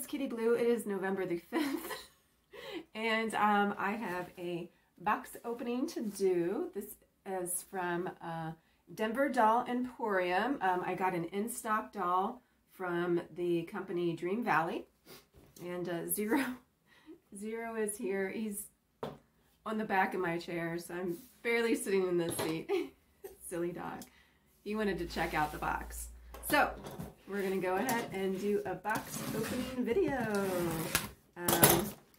is Kitty Blue. It is November the 5th, and I have a box opening to do. This is from Denver Doll Emporium. I got an in-stock doll from the company Dream Valley, and Zero is here. He's on the back of my chair, so I'm barely sitting in this seat. Silly dog. He wanted to check out the box. So we're going to go ahead and do a box opening video.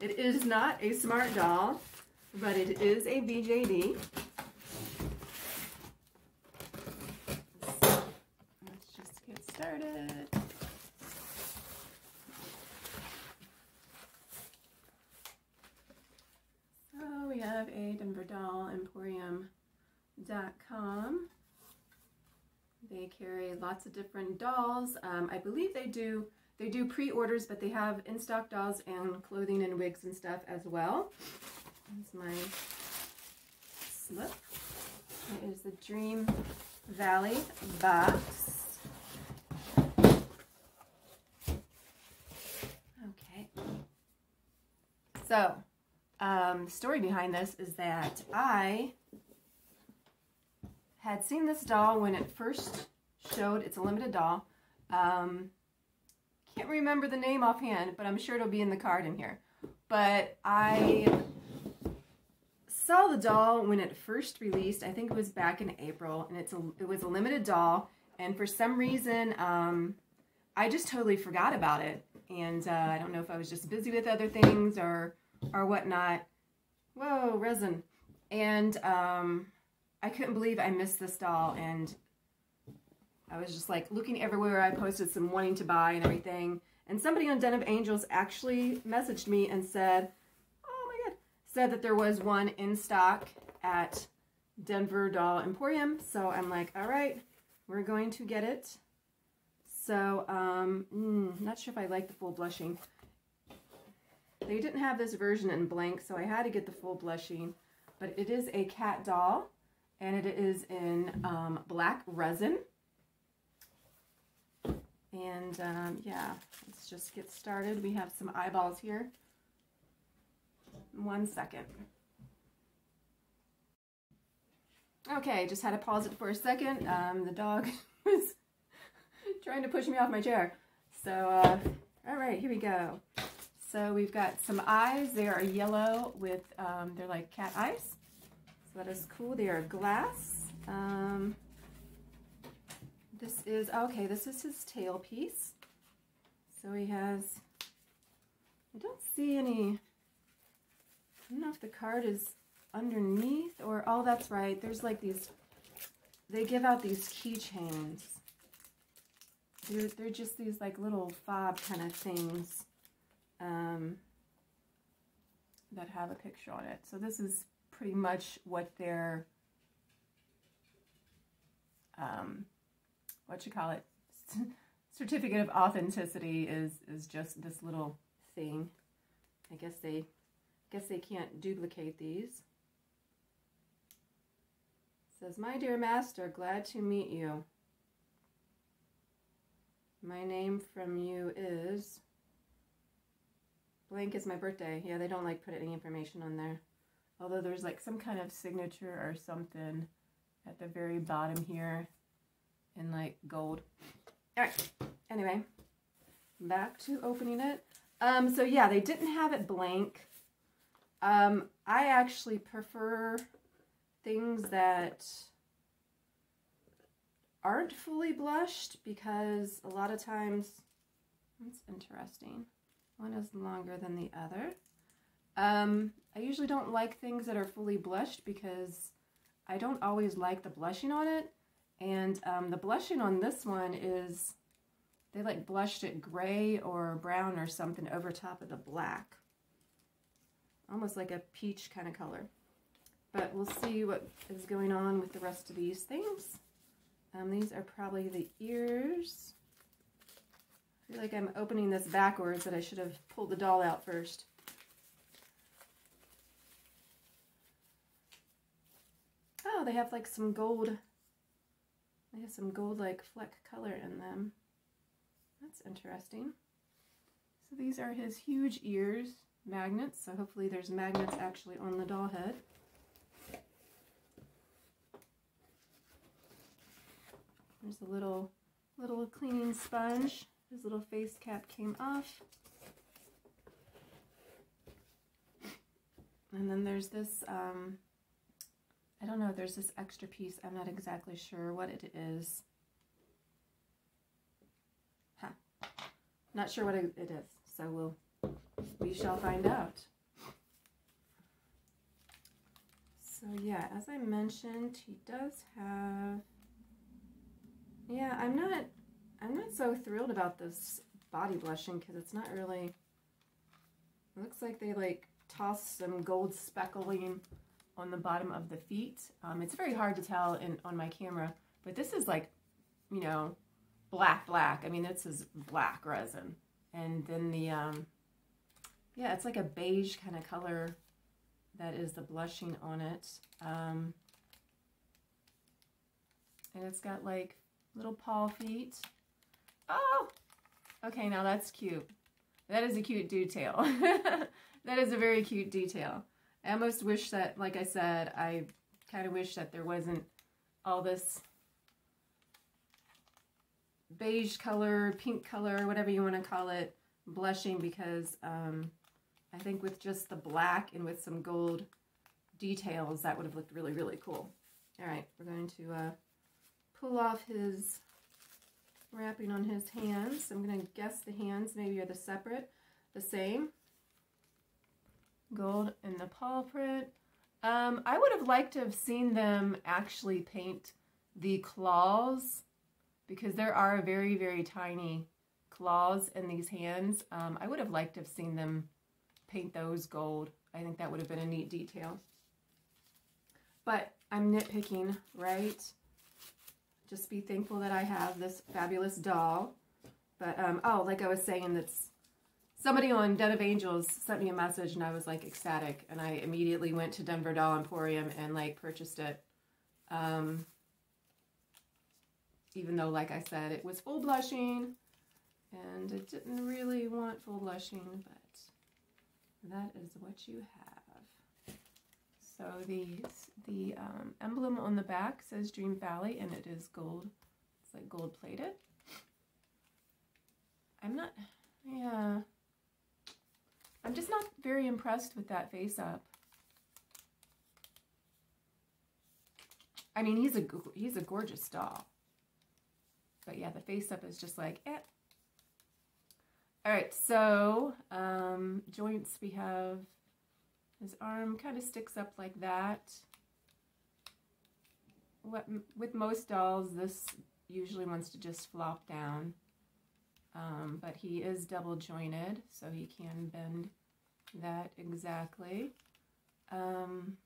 It is not a smart doll, but it is a BJD. Let's just get started. So we have a DenverDollEmporium.com. They carry lots of different dolls. I believe they do pre-orders, but they have in-stock dolls and clothing and wigs and stuff as well. That's my slip. It is the Dream Valley box. Okay. So, the story behind this is that I had seen this doll when it first showed. It's a limited doll. Can't remember the name offhand, but I'm sure it'll be in the card in here. But I saw the doll when it first released. I think it was back in April, and it was a limited doll. And for some reason, I just totally forgot about it. And I don't know if I was just busy with other things or whatnot. Whoa, resin. And I couldn't believe I missed this doll, and I was just like looking everywhere. I posted some wanting to buy and everything, and somebody on Den of Angels actually messaged me and said, oh my god, said that there was one in stock at Denver Doll Emporium. So I'm like, all right, we're going to get it. So not sure if I like the full blushing. They didn't have this version in blank, so I had to get the full blushing, but it is a cat doll. And it is in black resin. And yeah, let's just get started. We have some eyeballs here. 1 second. Okay, just had to pause it for a second. The dog was trying to push me off my chair. So, all right, here we go. So we've got some eyes. They are yellow with, they're like cat eyes. That is cool. They are glass. This is, okay, this is his tail piece. So he has, I don't see any, I don't know if the card is underneath or, oh, that's right. There's like these, they give out these keychains. They're just these like little fob kind of things that have a picture on it. So this is pretty much what their, what you call it, certificate of authenticity is just this little thing. I guess they can't duplicate these. It says, my dear master, glad to meet you. My name from you is, blank is my birthday. Yeah, they don't like put any information on there. Although there's like some kind of signature or something at the very bottom here in like gold. All right. Anyway, back to opening it. So yeah, they didn't have it blank. I actually prefer things that aren't fully blushed, because a lot of times, that's interesting. One is longer than the other. I usually don't like things that are fully blushed because I don't always like the blushing on it. And the blushing on this one is, they like blushed it gray or brown or something over top of the black. Almost like a peach kind of color. But we'll see what is going on with the rest of these things. These are probably the ears. I feel like I'm opening this backwards, that I should have pulled the doll out first. Oh, they have like some gold, they have some gold like fleck color in them. That's interesting. So these are his huge ears, magnets, so hopefully there's magnets actually on the doll head. There's a little cleaning sponge. His little face cap came off. And then there's this, I don't know, there's this extra piece. I'm not exactly sure what it is. Huh. Not sure what it is, so we shall find out. So yeah, as I mentioned, he does have, yeah, I'm not so thrilled about this body blushing because it's not really, it looks like they like tossed some gold speckling on the bottom of the feet. It's very hard to tell on my camera, but this is like, you know, black. I mean, this is black resin. And then the, yeah, it's like a beige kind of color that is the blushing on it. And it's got like little paw feet. Oh, okay, now that's cute. That is a cute detail. That is a very cute detail. I almost wish that, like I said, I kind of wish that there wasn't all this beige color, pink color, whatever you want to call it, blushing, because I think with just the black and with some gold details, that would have looked really, really cool. All right, we're going to pull off his wrapping on his hands. I'm going to guess the hands maybe are the same. Gold in the paw print. I would have liked to have seen them actually paint the claws, because there are very, very tiny claws in these hands. I would have liked to have seen them paint those gold. I think that would have been a neat detail. But I'm nitpicking, right? Just be thankful that I have this fabulous doll. But, oh, like I was saying, that's somebody on Den of Angels sent me a message and I was like ecstatic, and I immediately went to Denver Doll Emporium and like purchased it. Even though, like I said, it was full blushing and it didn't really want full blushing, but that is what you have. So the emblem on the back says Dream Valley, and it is gold. It's like gold plated. Yeah. I'm just not very impressed with that face up. I mean, he's a gorgeous doll. But yeah, the face up is just like, eh. All right, so joints, we have his arm kind of sticks up like that. With most dolls, this usually wants to just flop down. But he is double jointed, so he can bend that exactly. Yeah, I'm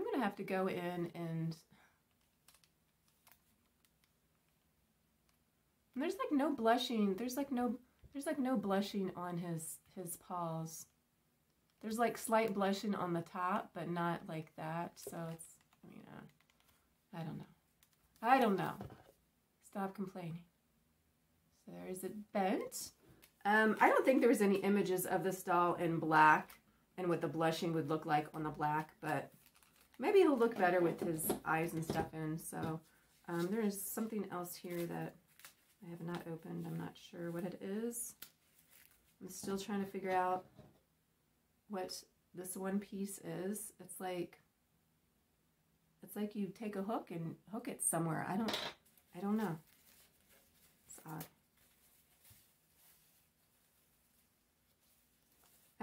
going to have to go in and there's like no blushing. There's like no blushing on his paws. There's like slight blushing on the top, but not like that. So it's, I mean, I don't know. Stop complaining. So there is it bent. I don't think there was any images of this doll in black and what the blushing would look like on the black, but maybe he'll look better with his eyes and stuff in. So there is something else here that I have not opened. I'm not sure what it is. I'm still trying to figure out what this one piece is. It's like you take a hook and hook it somewhere. I don't know. It's odd.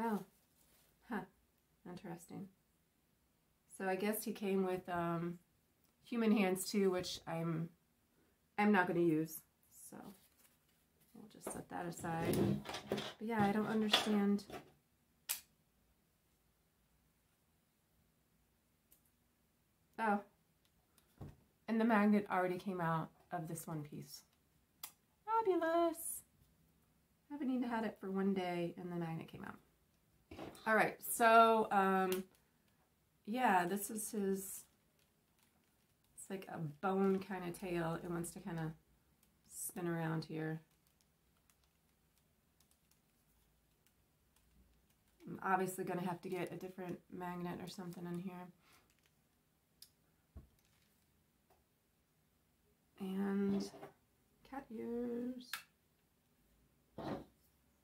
Oh, huh, interesting. So I guess he came with human hands too, which I'm not going to use. So we'll just set that aside. But yeah, I don't understand. Oh, and the magnet already came out of this one piece. Fabulous. I haven't even had it for one day, and the magnet came out. All right, so, yeah, this is his, it's like a bone kind of tail. It wants to kind of spin around here. obviously going to have to get a different magnet or something in here. And cat ears.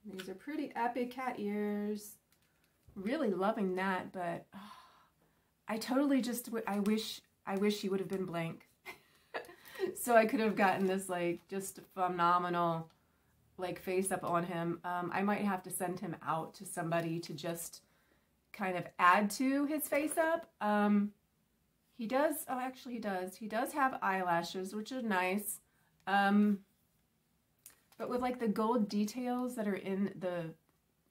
These are pretty epic cat ears. Really loving that, but oh, I totally just, I wish he would have been blank. So I could have gotten this like just phenomenal like face up on him. I might have to send him out to somebody to just kind of add to his face up. He does, oh actually he does. He does have eyelashes, which are nice. But with like the gold details that are in the,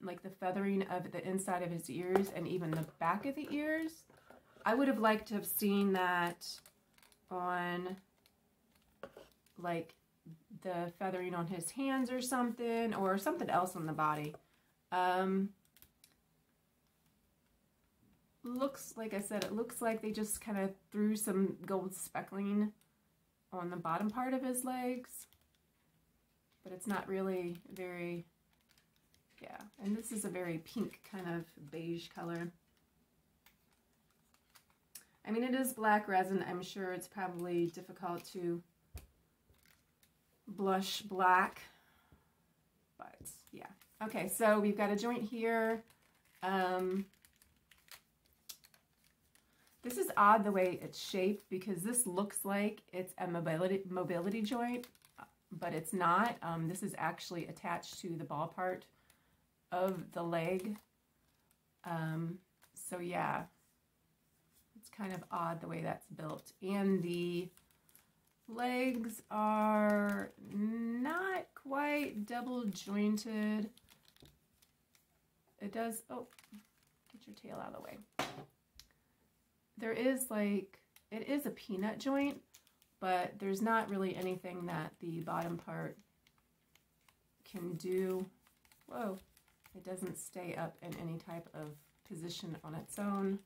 like the feathering of the inside of his ears and even the back of the ears, I would have liked to have seen that on like the feathering on his hands or something else on the body. Looks, like I said, it looks like they just kind of threw some gold speckling on the bottom part of his legs, but it's not really very, yeah, and this is a very pink kind of beige color. I mean, it is black resin. I'm sure it's probably difficult to blush black, but yeah. Okay, so we've got a joint here. This is odd the way it's shaped because this looks like it's a mobility joint, but it's not. This is actually attached to the ball part of the leg. So yeah, it's kind of odd the way that's built. And the legs are not quite double jointed. It does, oh, get your tail out of the way. There is like, it is a peanut joint, but there's not really anything that the bottom part can do. Whoa, it doesn't stay up in any type of position on its own.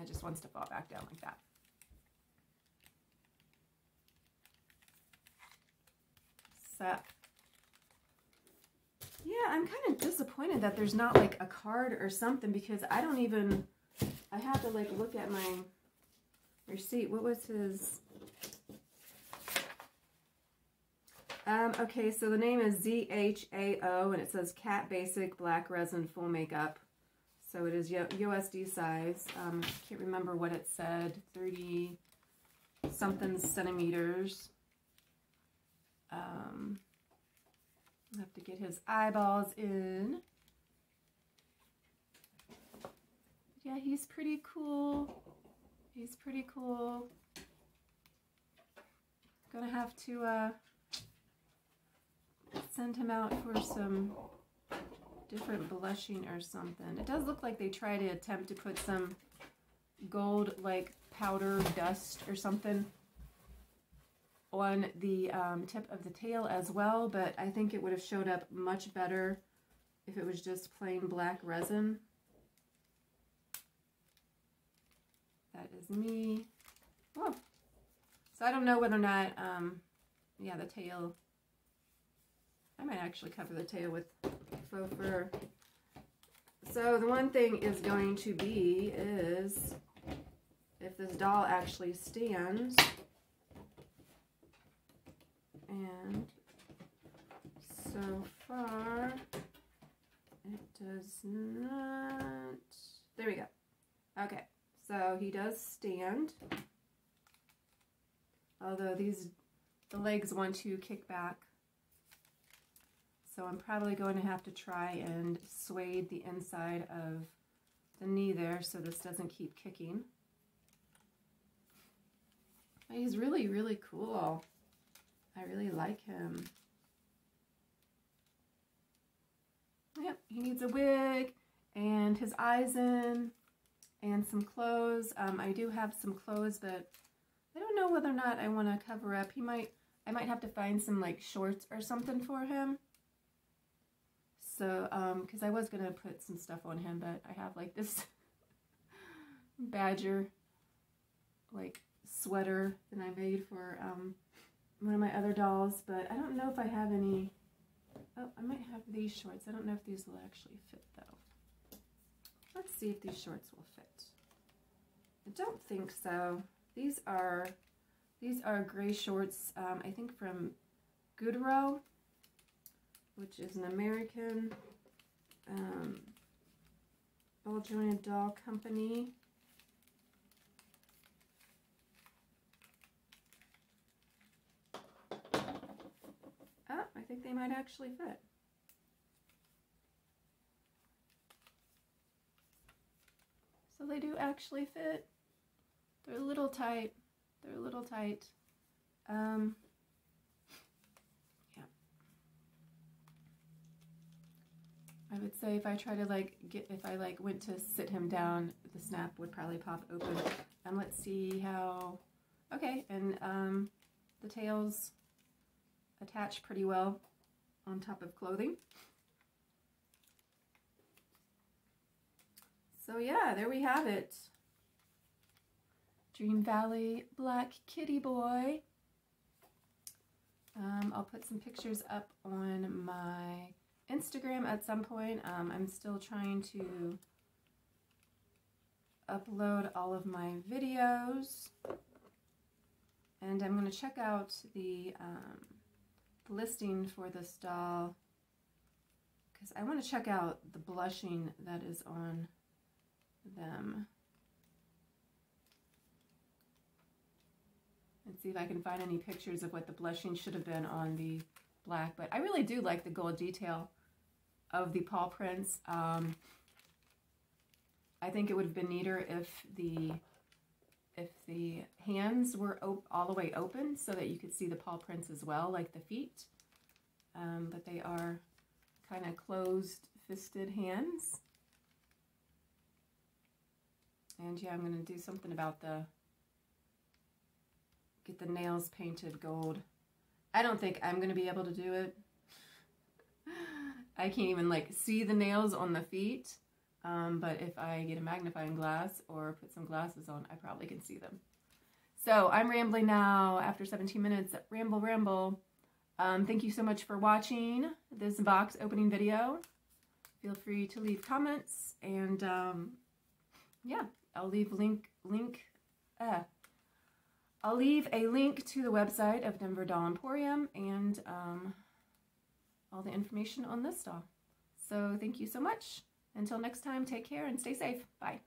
It just wants to fall back down like that. So, yeah, I'm kind of disappointed that there's not like a card or something because I don't even, I have to like look at my receipt. What was his? Okay, so the name is ZHAO and it says Cat Basic Black Resin Full Makeup. So it is USD size. I can't remember what it said, 30 something centimeters. I have to get his eyeballs in. Yeah, he's pretty cool. He's pretty cool. Gonna have to send him out for some different blushing or something. It does look like they try to attempt to put some gold like powder dust or something on the tip of the tail as well, but I think it would have showed up much better if it was just plain black resin. That is me. Whoa. So I don't know whether or not, yeah, the tail, I might actually cover the tail with faux fur. So the one thing is going to be is if this doll actually stands. And so far, it does not. There we go. Okay, so he does stand. Although the legs want to kick back. So I'm probably going to have to try and suede the inside of the knee there so this doesn't keep kicking. But he's really, really cool. I really like him. Yep, he needs a wig and his eyes in and some clothes. I do have some clothes, but I don't know whether or not I want to cover up. I might have to find some like shorts or something for him. So, because I was going to put some stuff on him, but I have like this badger like sweater that I made for, one of my other dolls, but I don't know if I have any Oh, I might have these shorts. I don't know if these will actually fit, though. Let's see if these shorts will fit. I don't think so. These are gray shorts, I think from Goudreau, which is an American ball-jointed doll company. Oh, I think they might actually fit. So they do actually fit. They're a little tight. They're a little tight. Yeah. I would say if I try to like went to sit him down, the snap would probably pop open. And let's see how. Okay, and the tails attach pretty well on top of clothing. So yeah, there we have it. Dream Valley Black Kitty Boy. I'll put some pictures up on my Instagram at some point. I'm still trying to upload all of my videos. And I'm going to check out the listing for this doll because I want to check out the blushing that is on them. And see if I can find any pictures of what the blushing should have been on the black. But I really do like the gold detail of the paw prints. I think it would have been neater if the hands were all the way open so that you could see the paw prints as well, like the feet. But they are kind of closed-fisted hands. And yeah, I'm going to do something about the get the nails painted gold. I don't think I'm going to be able to do it. I can't even like see the nails on the feet, but if I get a magnifying glass or put some glasses on, I probably can see them. So I'm rambling now after 17 minutes. Ramble, ramble. Thank you so much for watching this box opening video. Feel free to leave comments, and yeah, I'll leave I'll leave a link to the website of Denver Doll Emporium and all the information on this doll. So thank you so much. Until next time, take care and stay safe. Bye.